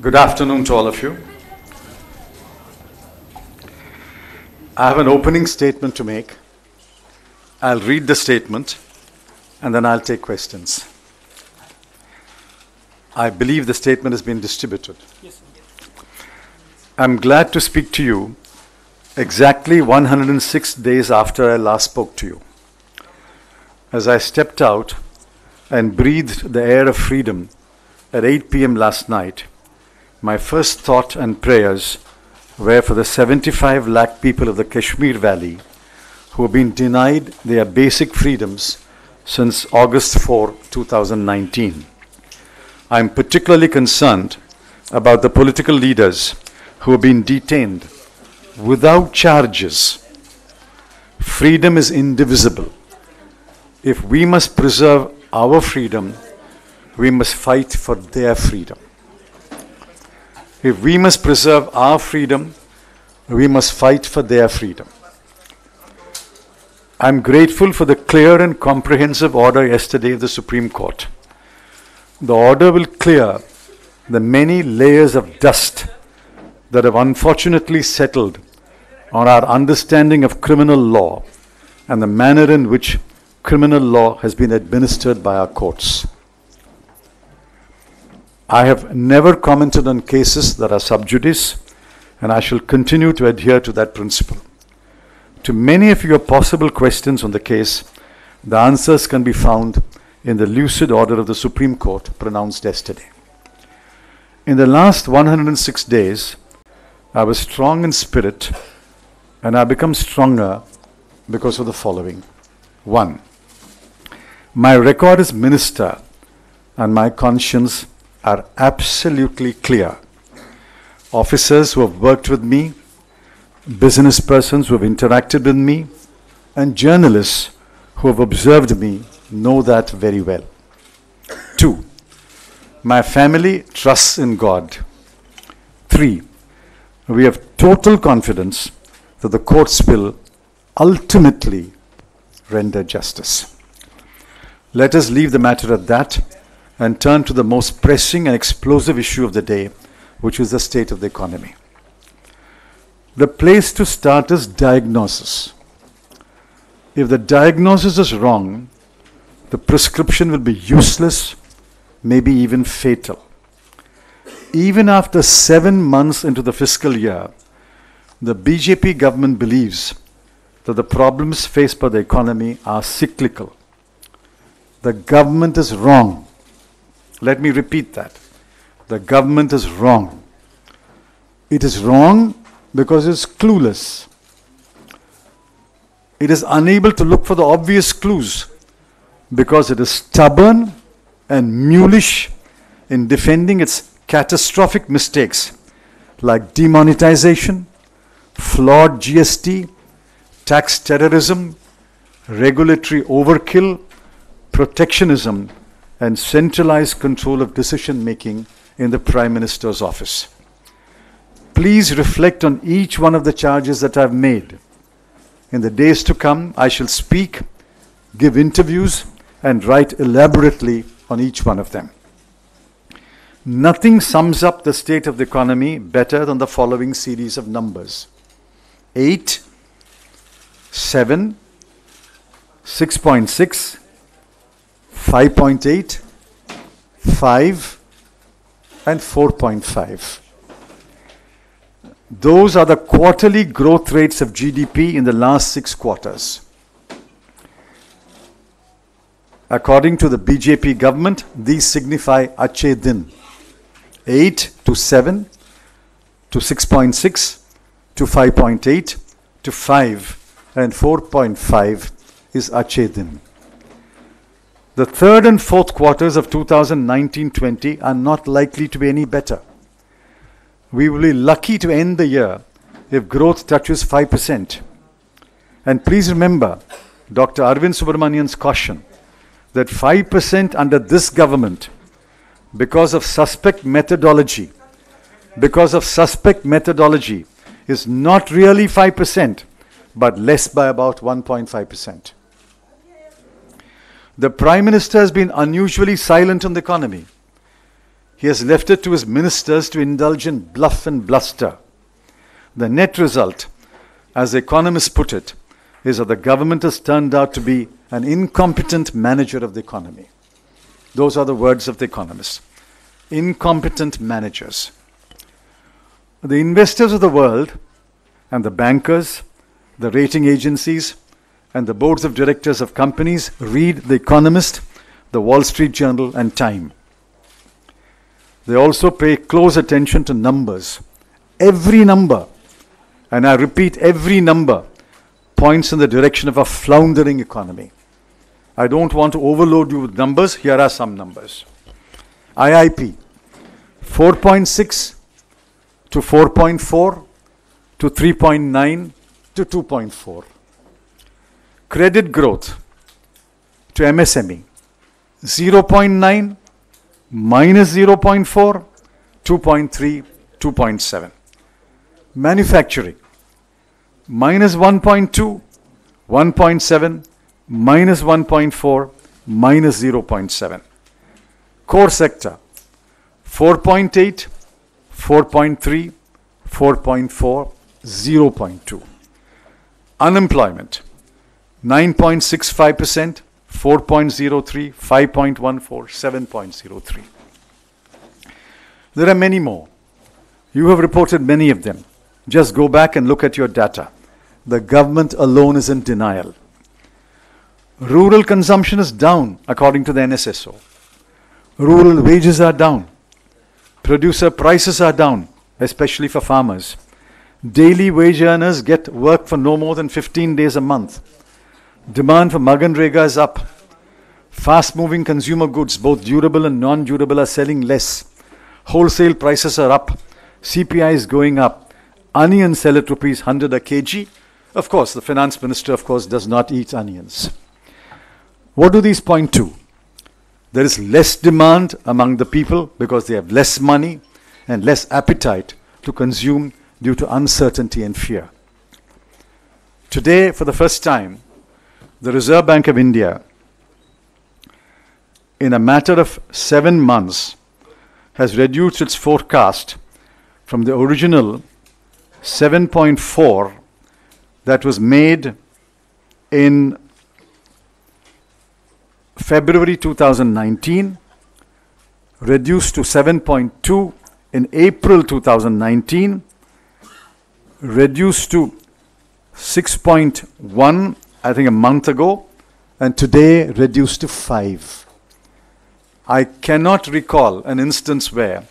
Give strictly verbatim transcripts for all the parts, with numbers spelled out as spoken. Good afternoon to all of you. I have an opening statement to make. I'll read the statement and then I'll take questions. I believe the statement has been distributed. Yes, sir. I'm glad to speak to you exactly one hundred six days after I last spoke to you. As I stepped out and breathed the air of freedom at eight p m last night, my first thought and prayers were for the seventy-five lakh people of the Kashmir Valley who have been denied their basic freedoms since August fourth, two thousand nineteen. I am particularly concerned about the political leaders who have been detained without charges. Freedom is indivisible. If we must preserve our freedom, we must fight for their freedom. If we must preserve our freedom, we must fight for their freedom. I am grateful for the clear and comprehensive order yesterday of the Supreme Court. The order will clear the many layers of dust that have unfortunately settled on our understanding of criminal law and the manner in which criminal law has been administered by our courts. I have never commented on cases that are sub judice, and I shall continue to adhere to that principle. To many of your possible questions on the case, the answers can be found in the lucid order of the Supreme Court pronounced yesterday. In the last one hundred six days, I was strong in spirit, and I become stronger because of the following. One, my record as minister and my conscience are absolutely clear. Officers who have worked with me, business persons who have interacted with me, and journalists who have observed me know that very well. Two, my family trusts in God. Three, we have total confidence that the courts will ultimately render justice. Let us leave the matter at that and turn to the most pressing and explosive issue of the day, which is the state of the economy. The place to start is diagnosis. If the diagnosis is wrong, the prescription will be useless, maybe even fatal. Even after seven months into the fiscal year, the B J P government believes that the problems faced by the economy are cyclical. The government is wrong. Let me repeat that. The government is wrong. It is wrong because it is clueless. It is unable to look for the obvious clues because it is stubborn and mulish in defending its catastrophic mistakes like demonetization, flawed G S T, tax terrorism, regulatory overkill, protectionism, and centralized control of decision-making in the Prime Minister's office. Please reflect on each one of the charges that I've made. In the days to come, I shall speak, give interviews, and write elaborately on each one of them. Nothing sums up the state of the economy better than the following series of numbers. Eight, seven, six point six, five point eight, five, and four point five. Those are the quarterly growth rates of G D P in the last six quarters. According to the B J P government, these signify Acche Din. eight to seven, to six point six, to five point eight, to five, and four point five is Acche Din. The third and fourth quarters of two thousand nineteen twenty are not likely to be any better. We will be lucky to end the year if growth touches five percent. And please remember Doctor Arvind Subramanian's caution that five percent under this government, because of suspect methodology, because of suspect methodology, is not really five percent, but less by about one point five percent. The Prime Minister has been unusually silent on the economy. He has left it to his ministers to indulge in bluff and bluster. The net result, as economists put it, is that the government has turned out to be an incompetent manager of the economy. Those are the words of the economists. Incompetent managers. The investors of the world and the bankers, the rating agencies, and the boards of directors of companies read The Economist, The Wall Street Journal, and Time. They also pay close attention to numbers. Every number, and I repeat, every number points in the direction of a floundering economy. I don't want to overload you with numbers. Here are some numbers. I I P, four point six to four point four to three point nine to two point four. Credit growth to M S M E, zero point nine, minus zero point four, two point three, two point seven. Manufacturing, minus one point two, one point seven, minus one point four, minus zero point seven. Core sector, four point eight, four point three, four point four, zero point two. Unemployment, nine point six five percent, four point zero three, five point one four, seven point zero three. There are many more. You have reported many of them. Just go back and look at your data. The government alone is in denial. Rural consumption is down, according to the N S S O. Rural wages are down. Producer prices are down, especially for farmers. Daily wage earners get work for no more than fifteen days a month. Demand for Maganrega is up. Fast-moving consumer goods, both durable and non-durable, are selling less. Wholesale prices are up. C P I is going up. Onions sell at rupees one hundred a kg. Of course, the finance minister, of course, does not eat onions. What do these point to? There is less demand among the people because they have less money and less appetite to consume due to uncertainty and fear. Today, for the first time, the Reserve Bank of India, in a matter of seven months, has reduced its forecast from the original seven point four that was made in February two thousand nineteen, reduced to seven point two in April two thousand nineteen, reduced to six point one I think a month ago, and today reduced to five. I cannot recall an instance where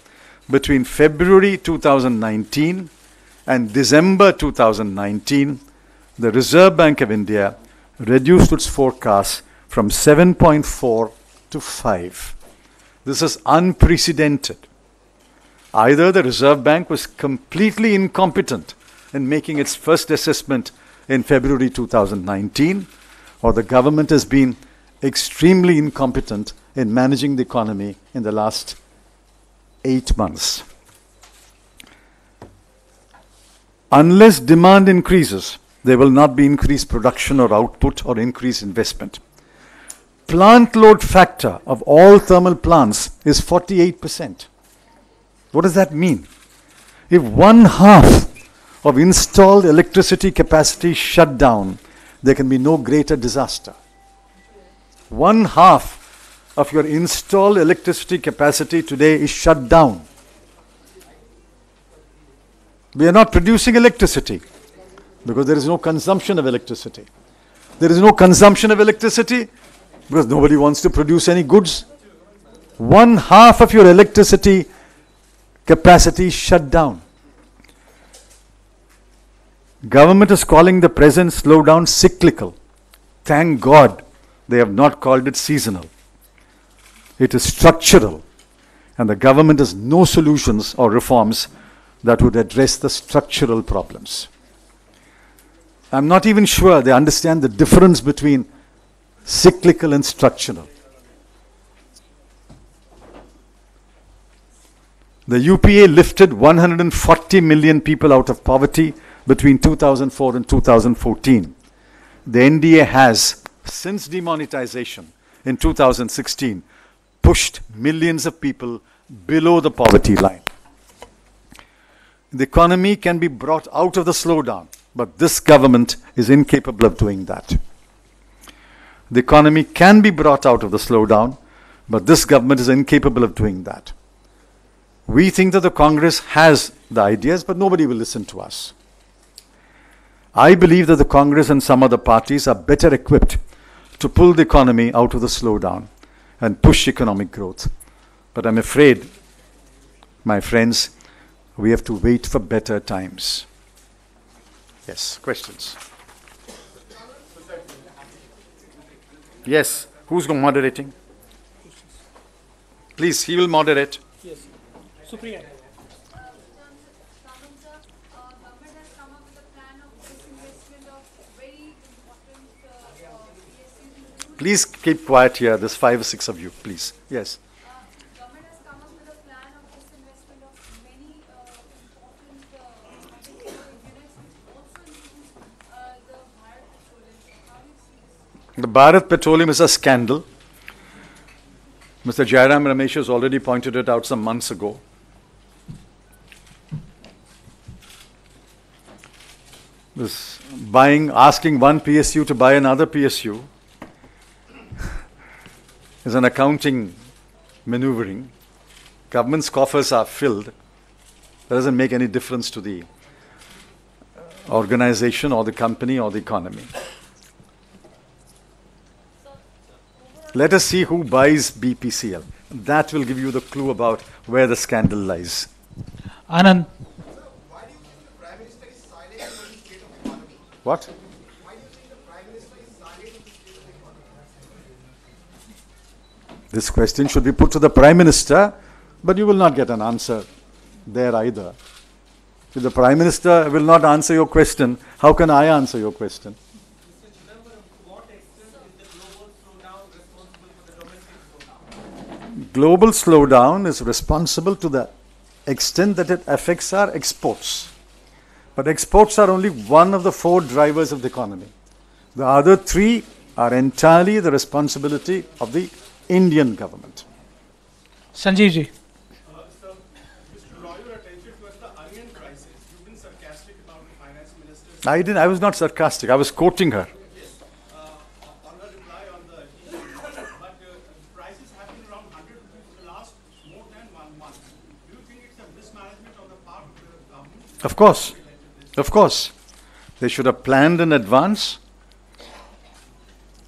between February two thousand nineteen and December two thousand nineteen, the Reserve Bank of India reduced its forecast from seven point four to five. This is unprecedented. Either the Reserve Bank was completely incompetent in making its first assessment in February two thousand nineteen, or the government has been extremely incompetent in managing the economy in the last eight months. Unless demand increases, there will not be increased production or output or increased investment. Plant load factor of all thermal plants is forty-eight percent. What does that mean? If one half of installed electricity capacity shut down, there can be no greater disaster. One half of your installed electricity capacity today is shut down. We are not producing electricity because there is no consumption of electricity. There is no consumption of electricity because nobody wants to produce any goods. One half of your electricity capacity is shut down. Government is calling the present slowdown cyclical. Thank God they have not called it seasonal. It is structural, and the government has no solutions or reforms that would address the structural problems. I'm not even sure they understand the difference between cyclical and structural. The U P A lifted one hundred forty million people out of poverty between two thousand four and two thousand fourteen. The N D A has, since demonetization in two thousand sixteen, pushed millions of people below the poverty line. The economy can be brought out of the slowdown, but this government is incapable of doing that. The economy can be brought out of the slowdown, but this government is incapable of doing that. We think that the Congress has the ideas, but nobody will listen to us. I believe that the Congress and some other parties are better equipped to pull the economy out of the slowdown and push economic growth. But I'm afraid, my friends, we have to wait for better times. Yes, questions? Yes, who's moderating? Please, he will moderate. Yes, Supriya. Please keep quiet here. There's five or six of you, please. Yes. Uh, government has come up with a plan of disinvestment of many uh, important uh, units, also includes uh, the Bharat Petroleum. How do you see this? The Bharat Petroleum is a scandal. Mister Jairam Ramesh has already pointed it out some months ago. This buying, asking one P S U to buy another P S U is an accounting maneuvering. Government's coffers are filled. That doesn't make any difference to the organization or the company or the economy. Let us see who buys B P C L. That will give you the clue about where the scandal lies. Anand. Sir, why do you think the Prime Minister is silent on the state of the economy? What? Why do you think the Prime Minister is silent on the state of the economy? This question should be put to the Prime Minister, but you will not get an answer there either. If the Prime Minister will not answer your question, how can I answer your question? Global slowdown is responsible to the extent that it affects our exports. But exports are only one of the four drivers of the economy. The other three are entirely the responsibility of the Indian government. Sanjeev ji. Uh, sir, just to draw your attention towards the onion crisis, you've been sarcastic about the finance minister. I didn't, I was not sarcastic, I was quoting her. Of course, of course. They should have planned in advance.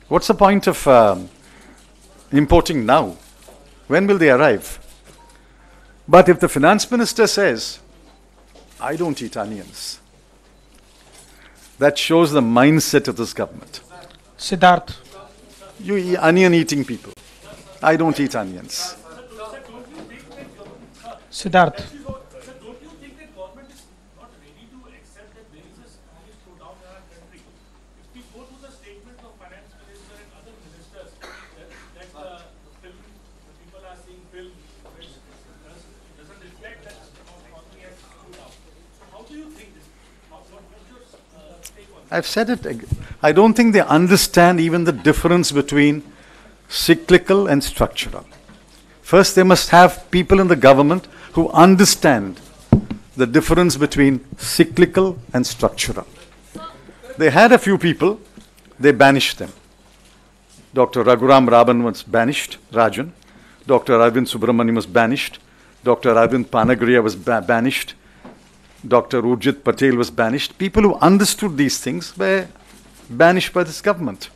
What's the point of um, importing now? When will they arrive? But if the finance minister says, I don't eat onions, that shows the mindset of this government. Siddharth. You eat onion-eating people. I don't eat onions. Siddharth. I've said it. I don't think they understand even the difference between cyclical and structural. First, they must have people in the government who understand the difference between cyclical and structural. They had a few people, they banished them. Doctor Raghuram Rajan was banished, Rajan. Doctor Arvind Subramanian was banished. Doctor Arvind Panagariya was ba banished. Doctor Urjit Patel was banished. People who understood these things were banished by this government.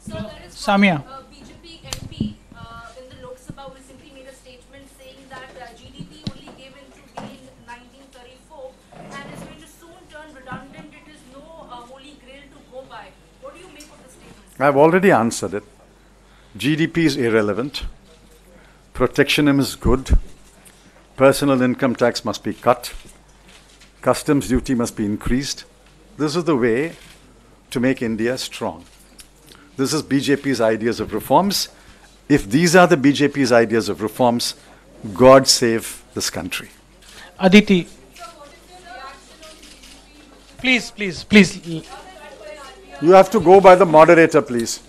So there is Samia. Uh, B J P M P uh, in the Lok Sabha recently made a statement saying that uh, G D P only gave into being nineteen thirty-four and is going to soon turn redundant. It is no uh, holy grail to go by. What do you make of the statement? I've already answered it. G D P is irrelevant. Protectionism is good. Personal income tax must be cut. Customs duty must be increased. This is the way to make India strong. This is B J P's ideas of reforms. If these are the B J P's ideas of reforms, God save this country. Aditi. Please, please, please. You have to go by the moderator, please.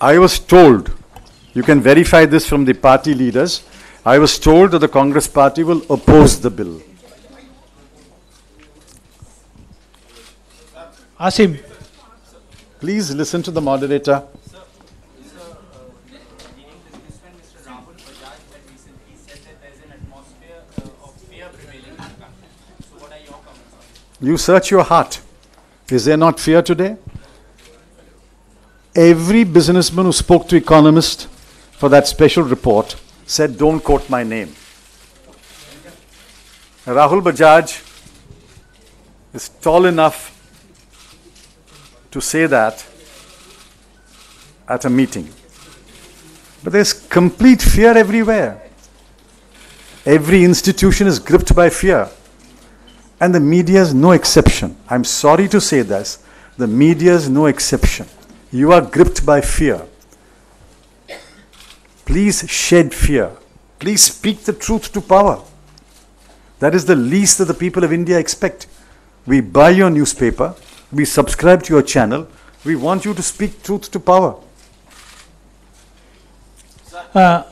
I was told, you can verify this from the party leaders, I was told that the Congress party will oppose the bill. Asim. Please listen to the moderator. You search your heart. Is there not fear today? Every businessman who spoke to economists for that special report said, don't quote my name. Rahul Bajaj is tall enough to say that at a meeting. But there's complete fear everywhere. Every institution is gripped by fear. And the media is no exception. I'm sorry to say this. The media is no exception. You are gripped by fear. Please shed fear. Please speak the truth to power. That is the least that the people of India expect. We buy your newspaper. We subscribe to your channel. We want you to speak truth to power. Uh,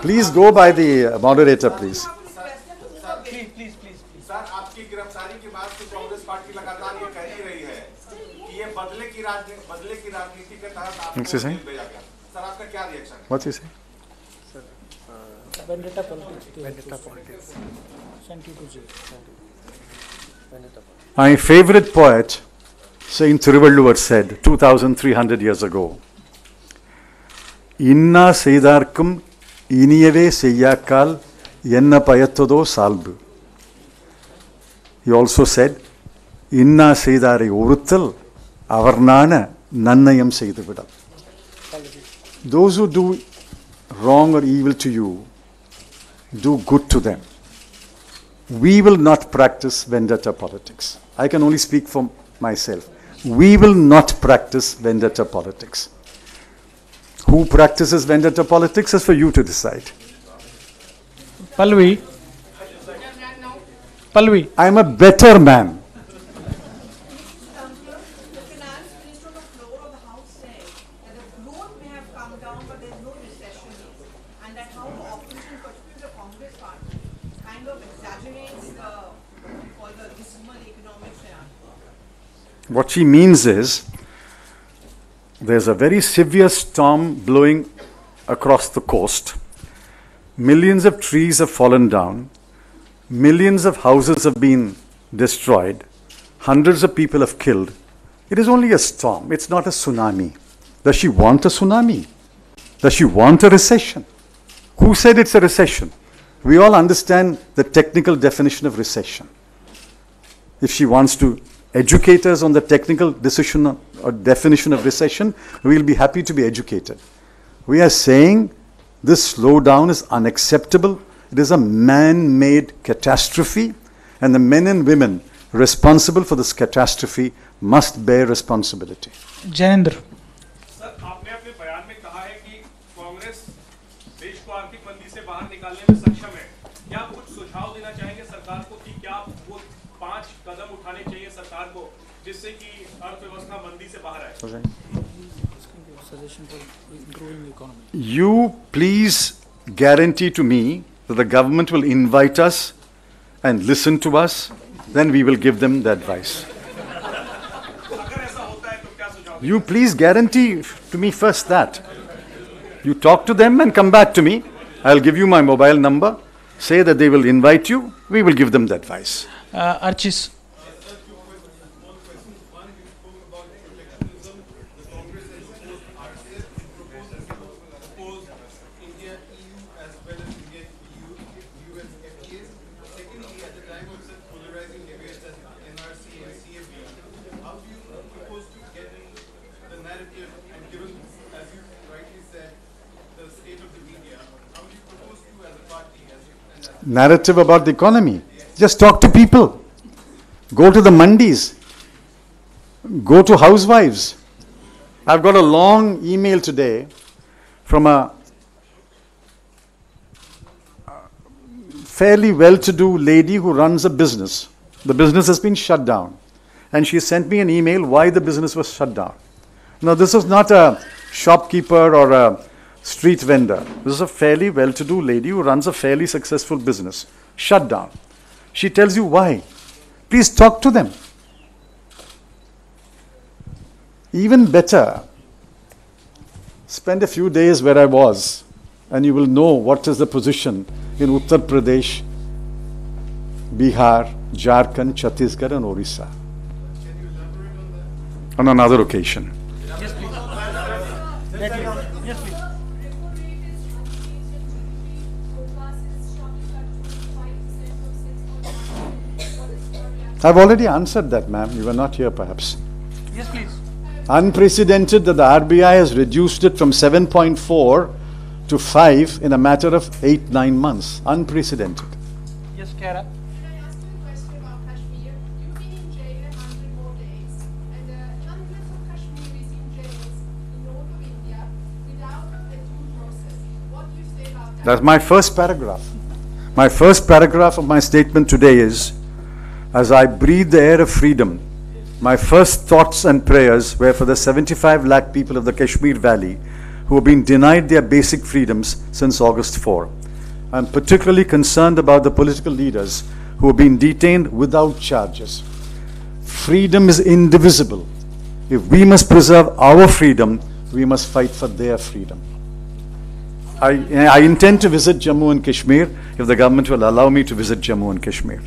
please go by the moderator, please. What's he saying? What's he saying? Vendetta politics. Vendetta politics. Sent you to jail. My favorite poet, Saint Thiruvalluvar, said two thousand three hundred years ago, Inna seidarkum iniyave seiyakal yenna payattodo salbu. He also said, Inna seidare uruttal avarnana nannayam seidavidam. Those who do wrong or evil to you, do good to them. We will not practice vendetta politics. I can only speak for myself. We will not practice vendetta politics. Who practices vendetta politics is for you to decide. Pallavi. Pallavi. I am a better man. What she means is, there's a very severe storm blowing across the coast. Millions of trees have fallen down. Millions of houses have been destroyed. Hundreds of people have killed. It is only a storm. It's not a tsunami. Does she want a tsunami? Does she want a recession? Who said it's a recession? We all understand the technical definition of recession. If she wants to educators on the technical decision or definition of recession, we will be happy to be educated. We are saying this slowdown is unacceptable. It is a man-made catastrophe, and the men and women responsible for this catastrophe must bear responsibility. Jainendra. Sir, आपने अपने बयान में कहा है कि कांग्रेस देश को आर्थिक मंदी से बाहर निकालने में सक्षम है। क्या आप कुछ सुझाव देना चाहेंगे सरकार को कि क्या वो पांच कदम उठाने चाहिए सरकार को जिससे कि अर्थव्यवस्था मंदी से बाहर आए? You please guarantee to me that the government will invite us and listen to us, then we will give them the advice. You please guarantee to me first that. You talk to them and come back to me. I'll give you my mobile number. Say that they will invite you. We will give them the advice. Uh, Archis. Narrative about the economy. Just talk to people. Go to the mandis. Go to housewives. I've got a long email today from a fairly well-to-do lady who runs a business. The business has been shut down. And she sent me an email why the business was shut down. Now, this is not a shopkeeper or a street vendor. This is a fairly well-to-do lady who runs a fairly successful business. Shut down. She tells you why. Please talk to them. Even better, spend a few days where I was, and you will know what is the position in Uttar Pradesh, Bihar, Jharkhand, Chhattisgarh, and Orissa. Can you elaborate on that? On another occasion. Yes, please. Yes, please. I've already answered that, ma'am. You were not here, perhaps. Yes, please. Unprecedented that the R B I has reduced it from seven point four to five in a matter of eight, nine months. Unprecedented. Yes, Kara. Can I ask you a question about Kashmir? You've been in jail one hundred more days, and uh, hundreds of Kashmiris in jails in all of India without a due process. What do you say about that? That's my first paragraph. My first paragraph of my statement today is, as I breathe the air of freedom, my first thoughts and prayers were for the seventy-five lakh people of the Kashmir Valley who have been denied their basic freedoms since August fourth. I'm particularly concerned about the political leaders who have been detained without charges. Freedom is indivisible. If we must preserve our freedom, we must fight for their freedom. I, I intend to visit Jammu and Kashmir if the government will allow me to visit Jammu and Kashmir.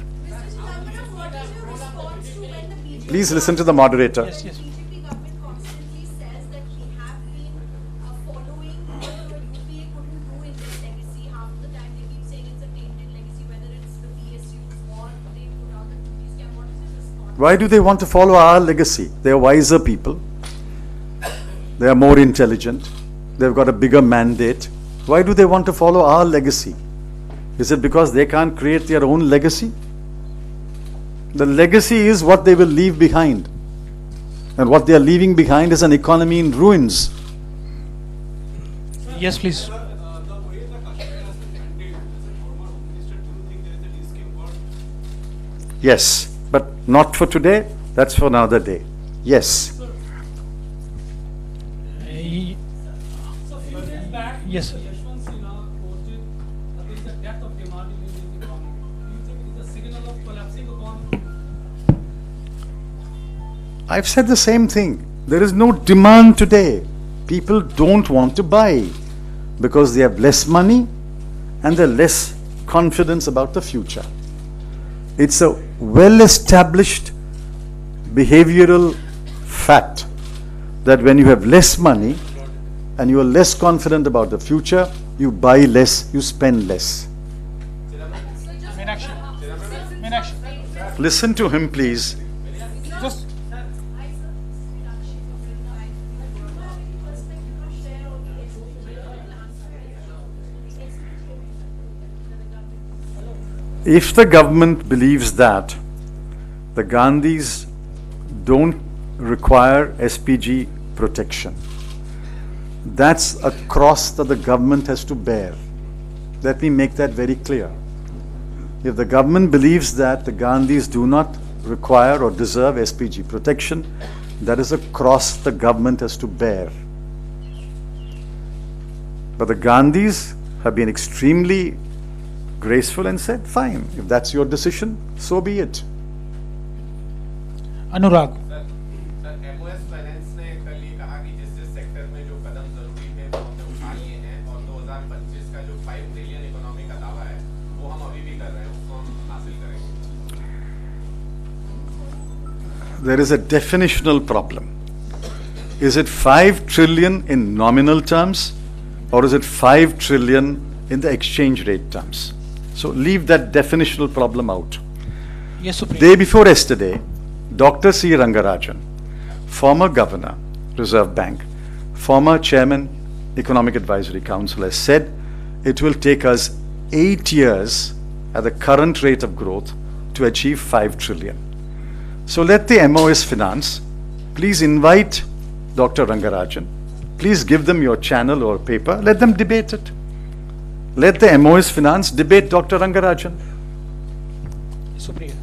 Please listen to the moderator. Yes, yes. B J P government constantly says that we have been uh, following what the U P A couldn't do in their legacy. Half the time they keep saying it's a tainted legacy, whether it's the P S U or they put out the two P scam. What is the response? Why do they want to follow our legacy? They are wiser people. They are more intelligent. They've got a bigger mandate. Why do they want to follow our legacy? Is it because they can't create their own legacy? The legacy is what they will leave behind. And what they are leaving behind is an economy in ruins. Yes, please. Yes, but not for today. That's for another day. Yes. Yes, sir. I've said the same thing. There is no demand today. People don't want to buy because they have less money and they're less confidence about the future. It's a well-established behavioral fact that when you have less money and you are less confident about the future, you buy less, you spend less. Listen to him, please. Just if the government believes that the Gandhis don't require S P G protection, that's a cross that the government has to bear. Let me make that very clear. If the government believes that the Gandhis do not require or deserve S P G protection, that is a cross the government has to bear. But the Gandhis have been extremely graceful and said, fine, if that's your decision, so be it. Anurag. There is a definitional problem. Is it five trillion in nominal terms or is it five trillion in the exchange rate terms? So leave that definitional problem out. Yes, Supreme. Day before yesterday, Doctor C. Rangarajan, former governor, Reserve Bank, former chairman, Economic Advisory Council, has said it will take us eight years at the current rate of growth to achieve five trillion. So let the M O S Finance please invite Doctor Rangarajan. Please give them your channel or paper. Let them debate it. Let the M O S Finance debate Doctor Rangarajan. Supriya.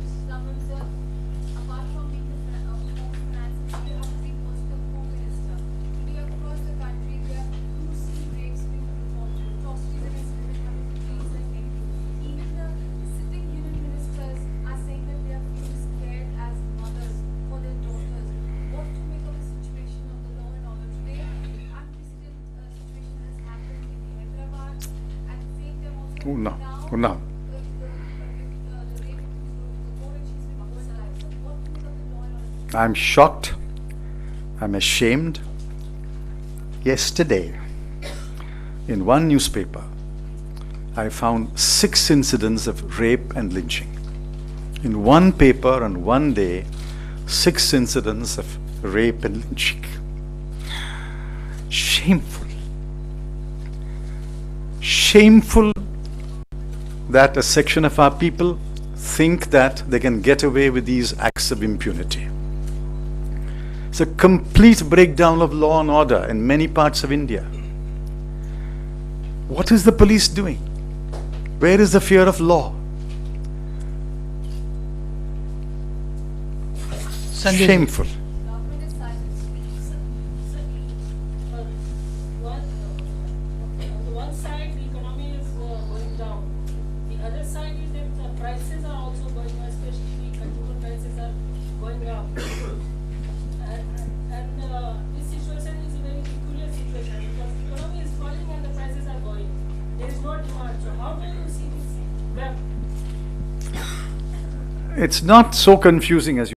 ఉన్నా ఉన్నా I'm shocked, I'm ashamed. Yesterday, in one newspaper, I found six incidents of rape and lynching. In one paper on one day, six incidents of rape and lynching. Shameful. Shameful that a section of our people think that they can get away with these acts of impunity. It's a complete breakdown of law and order in many parts of India. What is the police doing? Where is the fear of law? Sanjay. Shameful. It's not so confusing as you